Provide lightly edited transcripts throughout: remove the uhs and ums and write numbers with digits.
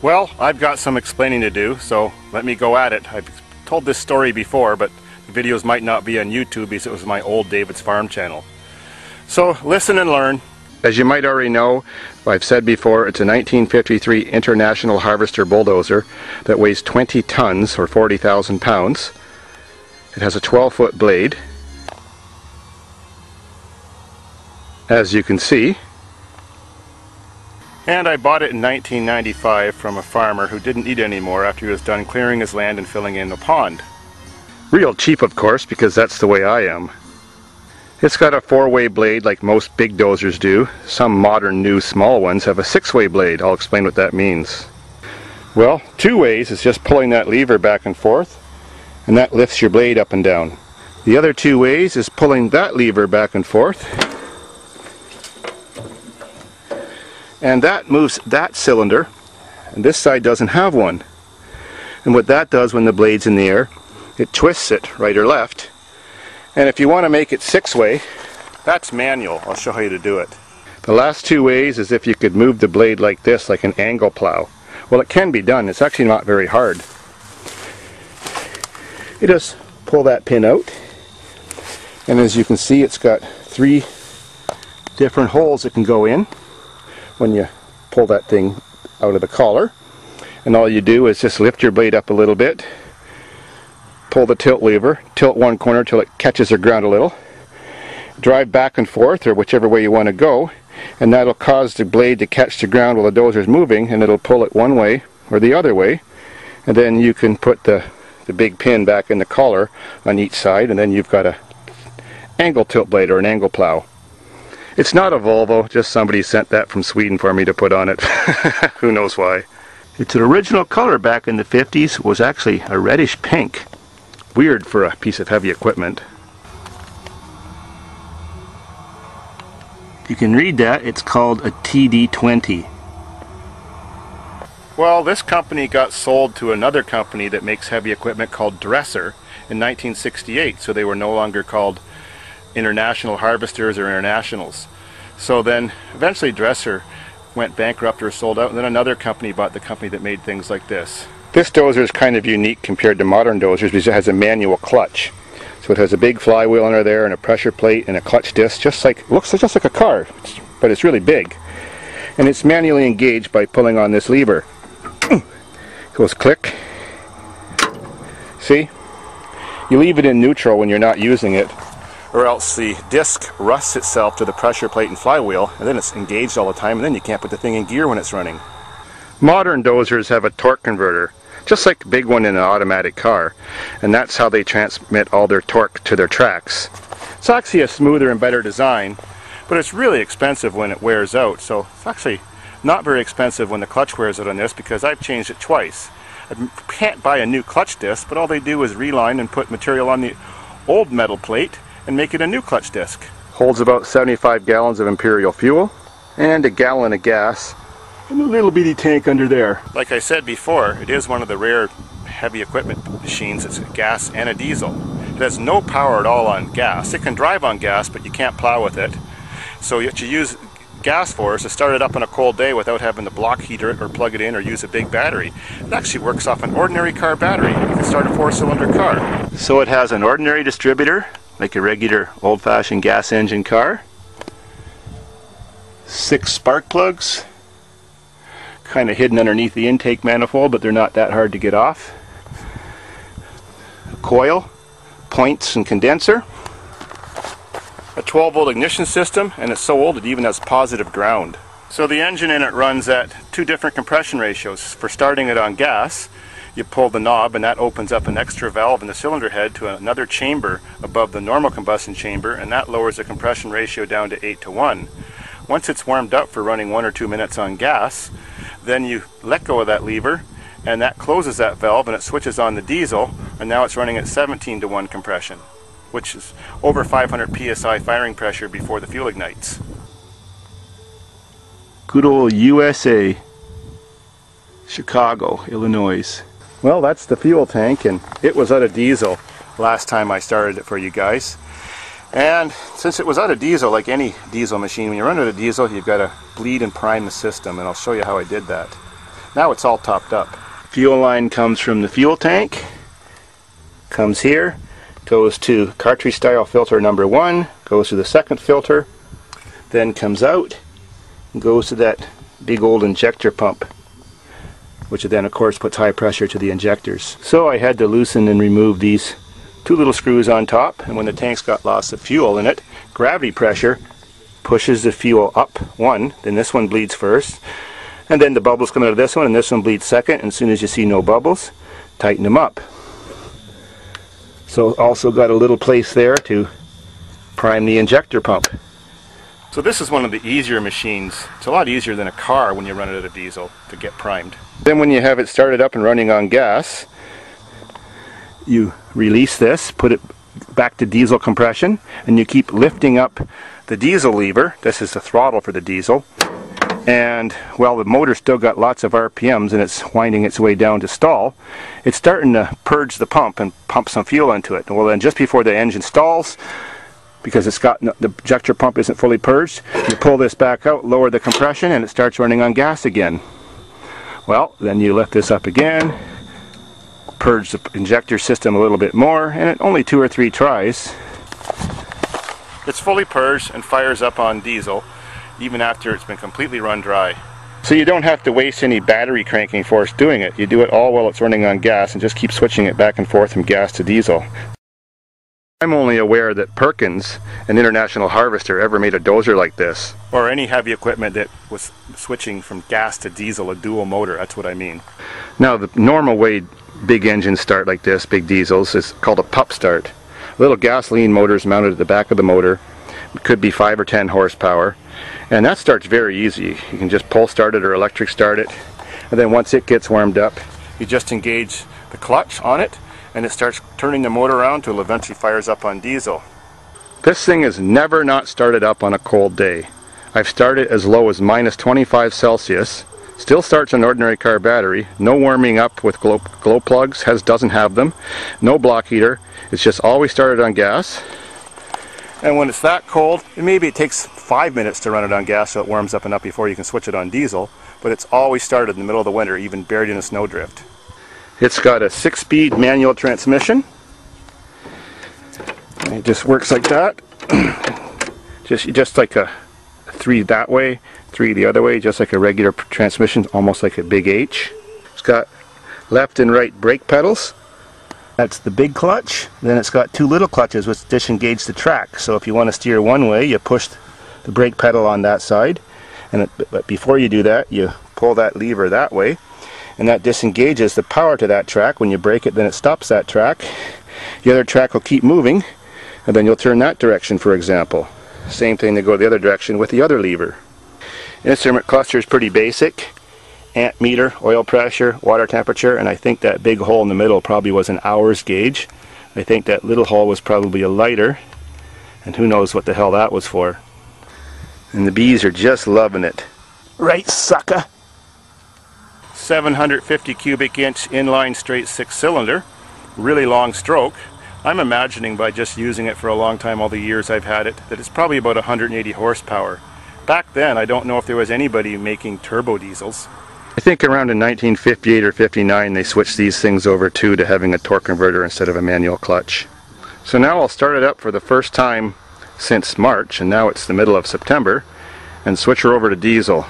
Well, I've got some explaining to do, so let me go at it. I've told this story before, but the videos might not be on YouTube because it was my old David's Farm channel. So listen and learn. As you might already know, I've said before, it's a 1953 International Harvester bulldozer that weighs 20 tons or 40,000 pounds. It has a 12-foot blade, as you can see. And I bought it in 1995 from a farmer who didn't need any more after he was done clearing his land and filling in the pond. Real cheap, of course, because that's the way I am. It's got a four-way blade like most big dozers do. Some modern new small ones have a six-way blade. I'll explain what that means. Well, two ways is just pulling that lever back and forth, and that lifts your blade up and down. The other two ways is pulling that lever back and forth, and that moves that cylinder, and this side doesn't have one. And what that does when the blade's in the air, it twists it right or left. And if you want to make it six-way, that's manual. I'll show you how to do it. The last two ways is if you could move the blade like this, like an angle plow. Well, it can be done. It's actually not very hard. You just pull that pin out, and as you can see, it's got three different holes it can go in when you pull that thing out of the collar. And all you do is just lift your blade up a little bit, pull the tilt lever, tilt one corner till it catches the ground a little, drive back and forth or whichever way you want to go, and that'll cause the blade to catch the ground while the dozer's moving, and it'll pull it one way or the other way, and then you can put the big pin back in the collar on each side, and then you've got a angle tilt blade or an angle plow. It's not a Volvo, just somebody sent that from Sweden for me to put on it. Who knows why. Its original color back in the 50s was actually a reddish pink. Weird for a piece of heavy equipment. You can read that, it's called a TD20. Well, this company got sold to another company that makes heavy equipment called Dresser in 1968, so they were no longer called International Harvesters or Internationals. So then eventually Dresser went bankrupt or sold out, and then another company bought the company that made things like this. This dozer is kind of unique compared to modern dozers because it has a manual clutch. So it has a big flywheel under there and a pressure plate and a clutch disc, just like a car, but it's really big. And it's manually engaged by pulling on this lever. It goes click. See? You leave it in neutral when you're not using it, or else the disc rusts itself to the pressure plate and flywheel, and then it's engaged all the time, and then you can't put the thing in gear when it's running. Modern dozers have a torque converter, just like the big one in an automatic car, and that's how they transmit all their torque to their tracks. It's actually a smoother and better design, but it's really expensive when it wears out, so it's actually not very expensive when the clutch wears out on this, because I've changed it twice. I can't buy a new clutch disc, but all they do is reline and put material on the old metal plate and make it a new clutch disc. Holds about 75 gallons of imperial fuel and a gallon of gas, and a little bitty tank under there. Like I said before, it is one of the rare heavy equipment machines that's gas and a diesel. It has no power at all on gas. It can drive on gas, but you can't plow with it. So what you use gas for is to start it up on a cold day without having to block heat it or plug it in or use a big battery. It actually works off an ordinary car battery. You can start a four-cylinder car. So it has an ordinary distributor, like a regular old-fashioned gas engine car, 6 spark plugs, kind of hidden underneath the intake manifold, but they're not that hard to get off, a coil, points and condenser, a 12-volt ignition system, and it's so old it even has positive ground. So the engine in it runs at two different compression ratios. For starting it on gas, you pull the knob and that opens up an extra valve in the cylinder head to another chamber above the normal combustion chamber, and that lowers the compression ratio down to 8:1. Once it's warmed up for running 1 or 2 minutes on gas, then you let go of that lever and that closes that valve and it switches on the diesel, and now it's running at 17:1 compression, which is over 500 psi firing pressure before the fuel ignites. Good old USA, Chicago, Illinois. Well, that's the fuel tank, and it was out of diesel last time I started it for you guys. And since it was out of diesel, like any diesel machine, when you run out of diesel, you've got to bleed and prime the system, and I'll show you how I did that. Now it's all topped up. Fuel line comes from the fuel tank, comes here, goes to cartridge style filter number 1, goes to the second filter, then comes out and goes to that big old injector pump, which then of course puts high pressure to the injectors. So I had to loosen and remove these two little screws on top, and when the tank's got lots of fuel in it, gravity pressure pushes the fuel up one, then this one bleeds first, and then the bubbles come out of this one and this one bleeds second, and as soon as you see no bubbles, tighten them up. So also got a little place there to prime the injector pump. So this is one of the easier machines. It's a lot easier than a car when you run it at a diesel to get primed. Then when you have it started up and running on gas, you release this, put it back to diesel compression, and you keep lifting up the diesel lever. This is the throttle for the diesel. And while the motor's still got lots of RPMs and it's winding its way down to stall, it's starting to purge the pump and pump some fuel into it. Well, then just before the engine stalls, because it's got the injector pump isn't fully purged, you pull this back out, lower the compression, and it starts running on gas again. Well, then you lift this up again, purge the injector system a little bit more, and it only 2 or 3 tries. It's fully purged and fires up on diesel even after it's been completely run dry. So you don't have to waste any battery cranking force doing it. You do it all while it's running on gas and just keep switching it back and forth from gas to diesel. I'm only aware that Perkins and International Harvester ever made a dozer like this. Or any heavy equipment that was switching from gas to diesel, a dual motor, that's what I mean. Now the normal way big engines start like this, big diesels, is called a pup start. Little gasoline motors mounted at the back of the motor, it could be 5 or 10 horsepower, and that starts very easy. You can just pull start it or electric start it, and then once it gets warmed up, you just engage the clutch on it, and it starts turning the motor around till it eventually fires up on diesel. This thing is never not started up on a cold day. I've started as low as -25°C. Still starts an ordinary car battery. No warming up with glow plugs, doesn't have them. No block heater. It's just always started on gas. And when it's that cold, maybe it takes 5 minutes to run it on gas so it warms up enough before you can switch it on diesel. But it's always started in the middle of the winter, even buried in a snowdrift. It's got a 6-speed manual transmission. It just works like that. just like a 3 that way, 3 the other way, just like a regular transmission, almost like a big H. It's got left and right brake pedals. That's the big clutch. Then it's got 2 little clutches which disengage the track. So if you want to steer one way, you push the brake pedal on that side. But before you do that, you pull that lever that way, and that disengages the power to that track. When you brake it, then it stops that track. The other track will keep moving, and then you'll turn that direction, for example. Same thing to go the other direction with the other lever. Instrument cluster is pretty basic. Amp meter, oil pressure, water temperature, and I think that big hole in the middle probably was an hours gauge. I think that little hole was probably a lighter, and who knows what the hell that was for. And the bees are just loving it. Right, sucker? 750 cubic inch inline straight 6-cylinder, really long stroke. I'm imagining by just using it for a long time, all the years I've had it, that it's probably about 180 horsepower. Back then, I don't know if there was anybody making turbo diesels. I think around in 1958 or 59 they switched these things over too to having a torque converter instead of a manual clutch. So now I'll start it up for the first time since March, and now it's the middle of September, and switch her over to diesel.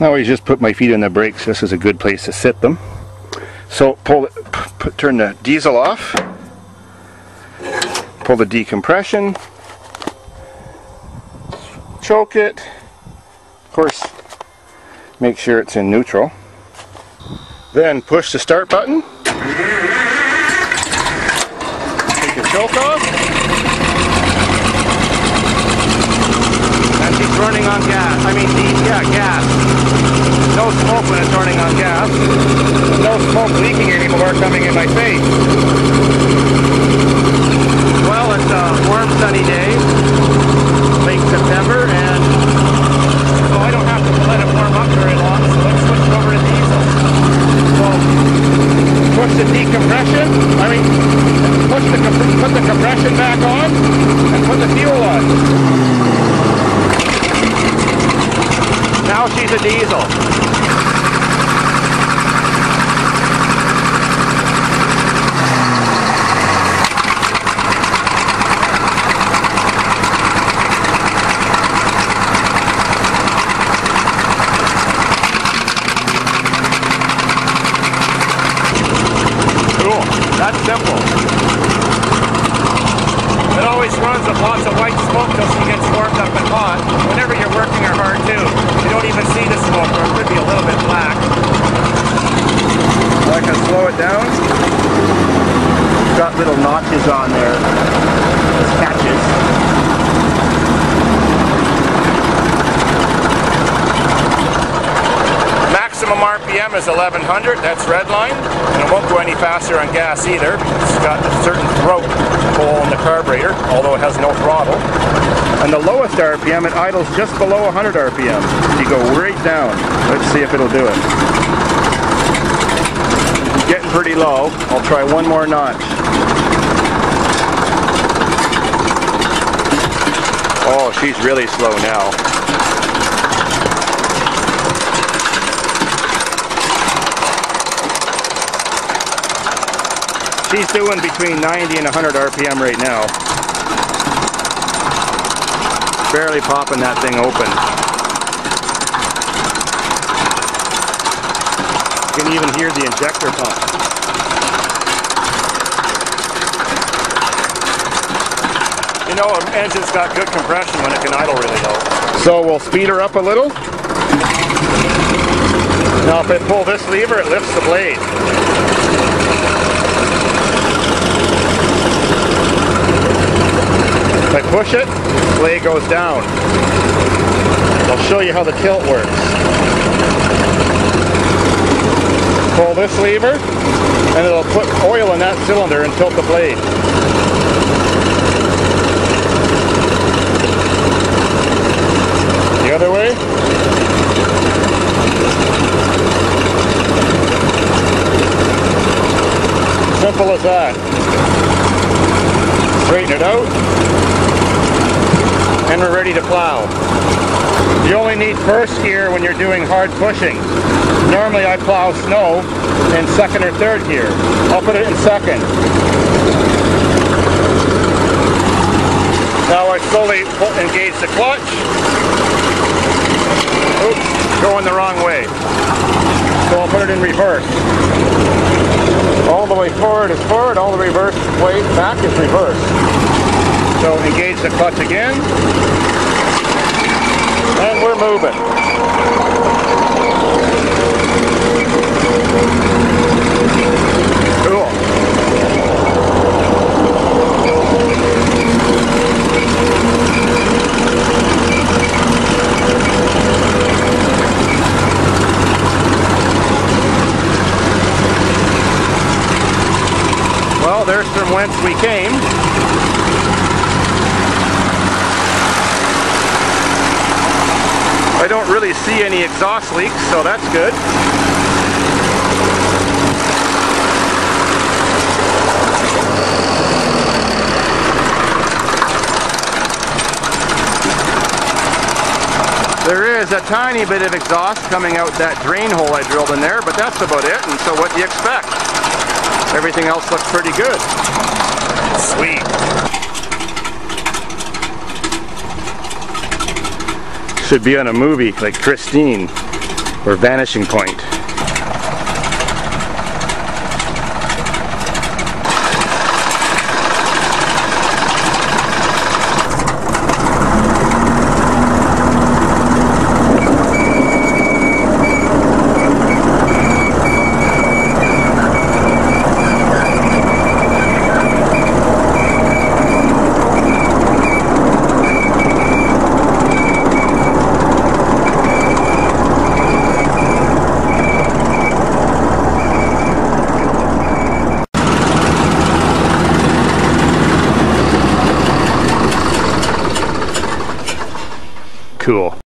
I always just put my feet on the brakes. This is a good place to sit them. So pull it, turn the diesel off, pull the decompression, choke it, of course make sure it's in neutral, then push the start button, take the choke off, and keep running on gas, gas. No smoke when it's running on gas. No smoke leaking anymore coming in my face. Well, it's a warm sunny day, late September, and so I don't have to let it warm up very long, so let's switch over to diesel. So push the decompression, I mean, put the compression a diesel. That's simple. It always runs with lots of white smoke till she gets warmed up and hot. Whenever you're working her hard too, you don't even see the smoke, or it could be a little bit black. So I can slow it down. It's got little notches on there. It's catches. Maximum RPM is 1100, that's red line, and it won't go any faster on gas either because it's got a certain throat hole in the carburetor, although it has no throttle. And the lowest RPM, it idles just below 100 RPM. You go right down. Let's see if it'll do it. Getting pretty low. I'll try one more notch. Oh, she's really slow now. She's doing between 90 and 100 RPM right now. Barely popping that thing open. You can even hear the injector pump. You know, an engine's got good compression when it can idle really low. So we'll speed her up a little. Now if I pull this lever, it lifts the blade. If I push it, the blade goes down. I'll show you how the tilt works. Pull this lever, and it'll put oil in that cylinder and tilt the blade. The other way. Simple as that. Straighten it out. And we're ready to plow. You only need first gear when you're doing hard pushing. Normally I plow snow in second or third gear. I'll put it in second. Now I slowly engage the clutch. Oops, going the wrong way. So I'll put it in reverse. All the way forward is forward, all the reverse way back is reverse. So engage the clutch again, and we're moving. Cool. Well, there's from whence we came. I don't really see any exhaust leaks, so that's good. There is a tiny bit of exhaust coming out that drain hole I drilled in there, but that's about it, and so what do you expect? Everything else looks pretty good. Sweet. Should be on a movie like Christine or Vanishing Point. Cool.